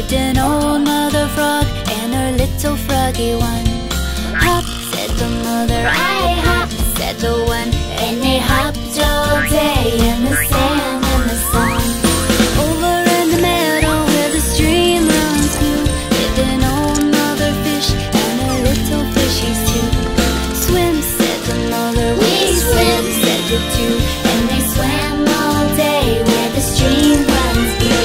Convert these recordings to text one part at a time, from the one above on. lived an old mother frog and her little froggy one. Hop, said the mother, I hop, said the one, and they hopped all day in the sand and the sun. Over in the meadow where the stream runs through, lived an old mother fish and her little fishies too. Swim, said the mother, we swim, said the two, and they swam all day where the stream runs through.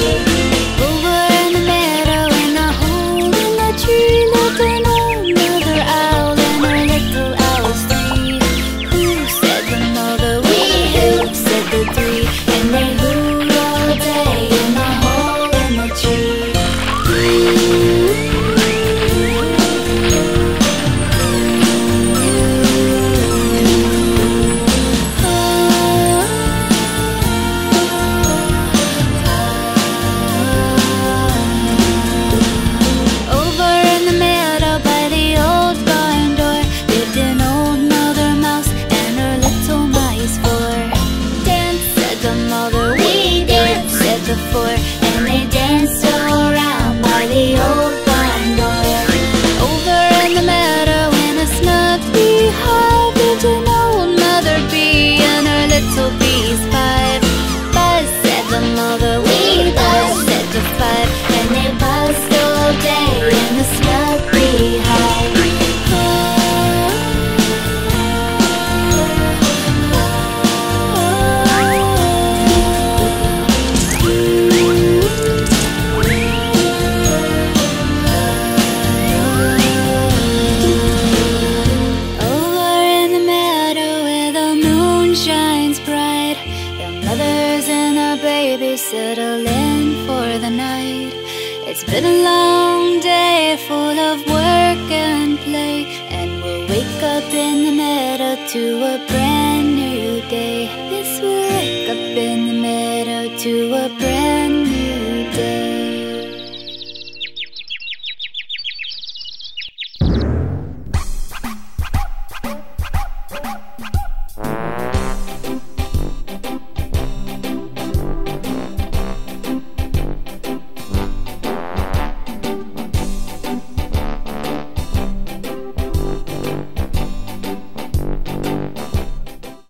To a brand new day. Yes, we'll wake up in the meadow to a brand